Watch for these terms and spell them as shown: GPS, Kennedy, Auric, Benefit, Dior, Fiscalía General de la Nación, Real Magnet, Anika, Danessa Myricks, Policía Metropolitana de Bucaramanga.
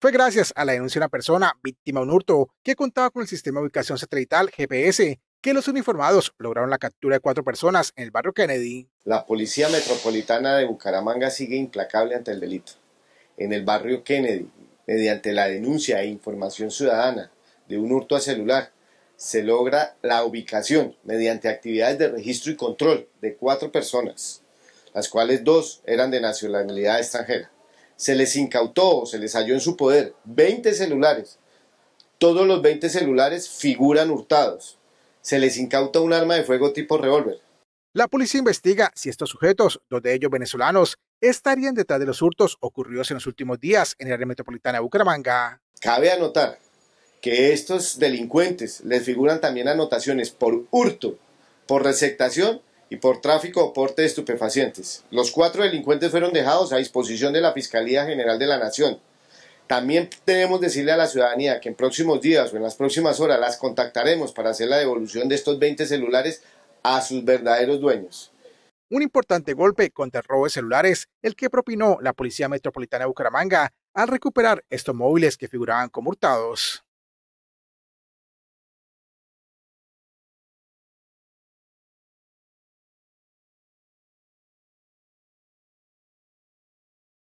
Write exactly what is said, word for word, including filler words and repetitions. Fue gracias a la denuncia de una persona víctima de un hurto que contaba con el sistema de ubicación satelital G P S que los uniformados lograron la captura de cuatro personas en el barrio Kennedy. La Policía Metropolitana de Bucaramanga sigue implacable ante el delito. En el barrio Kennedy, mediante la denuncia e información ciudadana de un hurto a celular, se logra la ubicación mediante actividades de registro y control de cuatro personas, las cuales dos eran de nacionalidad extranjera. Se les incautó o se les halló en su poder veinte celulares. Todos los veinte celulares figuran hurtados. Se les incauta un arma de fuego tipo revólver. La policía investiga si estos sujetos, dos de ellos venezolanos, estarían detrás de los hurtos ocurridos en los últimos días en el área metropolitana de Bucaramanga. Cabe anotar que estos delincuentes les figuran también anotaciones por hurto, por receptación y por tráfico o porte de estupefacientes. Los cuatro delincuentes fueron dejados a disposición de la Fiscalía General de la Nación. También debemos decirle a la ciudadanía que en próximos días o en las próximas horas las contactaremos para hacer la devolución de estos veinte celulares a sus verdaderos dueños. Un importante golpe contra el robo de celulares, el que propinó la Policía Metropolitana de Bucaramanga al recuperar estos móviles que figuraban como hurtados.